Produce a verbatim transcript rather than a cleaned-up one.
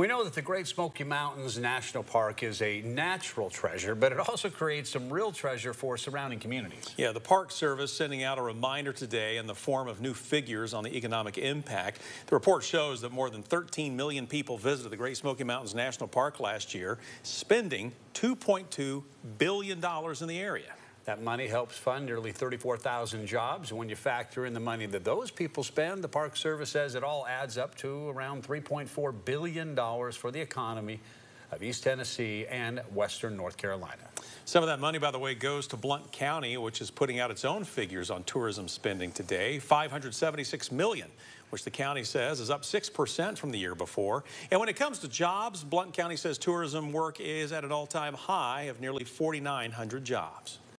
We know that the Great Smoky Mountains National Park is a natural treasure, but it also creates some real treasure for surrounding communities. Yeah, the Park Service sending out a reminder today in the form of new figures on the economic impact. The report shows that more than thirteen million people visited the Great Smoky Mountains National Park last year, spending two point two billion dollars in the area. That money helps fund nearly thirty-four thousand jobs. And when you factor in the money that those people spend, the Park Service says it all adds up to around three point four billion dollars for the economy of East Tennessee and western North Carolina. Some of that money, by the way, goes to Blount County, which is putting out its own figures on tourism spending today, five hundred seventy-six million dollars, which the county says is up six percent from the year before. And when it comes to jobs, Blount County says tourism work is at an all-time high of nearly four thousand nine hundred jobs.